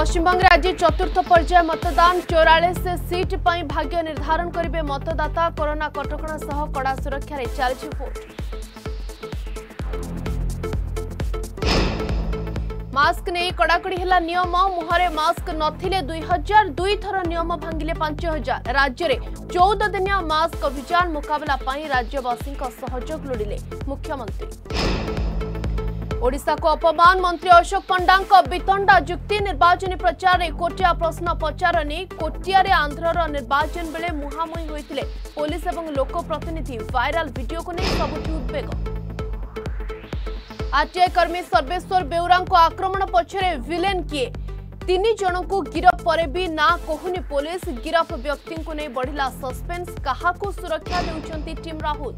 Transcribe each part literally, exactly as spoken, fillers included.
पश्चिमबंगे आज चतुर्थ पर्याय मतदान चौरालीस सीट पर भाग्य निर्धारण करेंगे मतदाता। कोरोना कटकणा सह कड़ा सुरक्षा चलछि भोट। मास्क नहीं कड़ाकड़ी है नियम, मुहरे मास्क नथिले दुई हजार दुई थर नियम भांगिले पांच हजार। राज्य में चौदह दिनिया मास्क अभियान मुकाबला राज्यवासी सहयोग लोड़िले मुख्यमंत्री। ओडिशा को अपमान मंत्री अशोक पंडा वितंडा जुक्ति निर्वाचन प्रचार में कोटिया प्रश्न पचारनी। कोटिया आंध्रर निर्वाचन बेले मुहांमुही होते पुलिस और लोक प्रतिनिधि, वायरल वीडियो को नहीं सबुठु उद्वेग। आरटीआई कर्मी सर्वेश्वर बेउरा आक्रमण पछरे विलेन किए, तीन जन को गिरफ पर भी ना कहूनी पुलिस। गिरफ व्यक्ति को नहीं बढ़ला सस्पेंस, कहा सुरक्षा देउछंती टीम राहुल।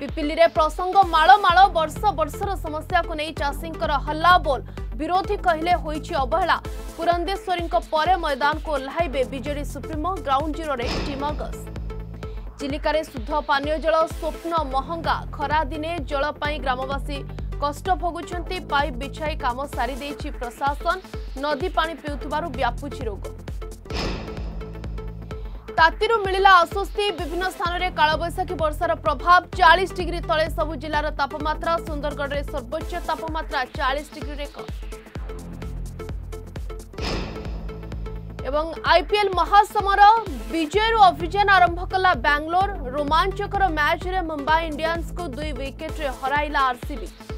पिपिली रे प्रसंग माल माल वर्ष वर्षर समस्या को नहीं चाषींकर हल्ला बोल, विरोधी कहले होईछि अवहेला। पुरंदेश्वरींक परे मैदान को ओह्लाइबे बीजेडी सुप्रीमो, ग्राउंड जीरो रे टीम गस। चिलिकारे शुद्ध पानीय जल स्वप्न महंगा, खरा दिने जल पाई ग्रामवासी कष्ट भोगुछंती। पाइप बिछाई काम सारी देछि प्रशासन, नदी पानी पिउथबारु व्यापुछि रोग। तातीरू मिलिला आश्वस्ति, विभिन्न स्थान में कालबैशाखी वर्षार प्रभाव। चालीस डिग्री तले सबु जिलार तापमात्रा, सुंदरगढ़ रे सर्वोच्च तापमात्रा चालीस डिग्री रेकर्ड। एवं आईपीएल महासमर विजय अभियान आरंभ कला बैंगलोर, रोमांचकर मैच रे मुंबई इंडियंस को दुई विकेट रे हराइला आरसीबी।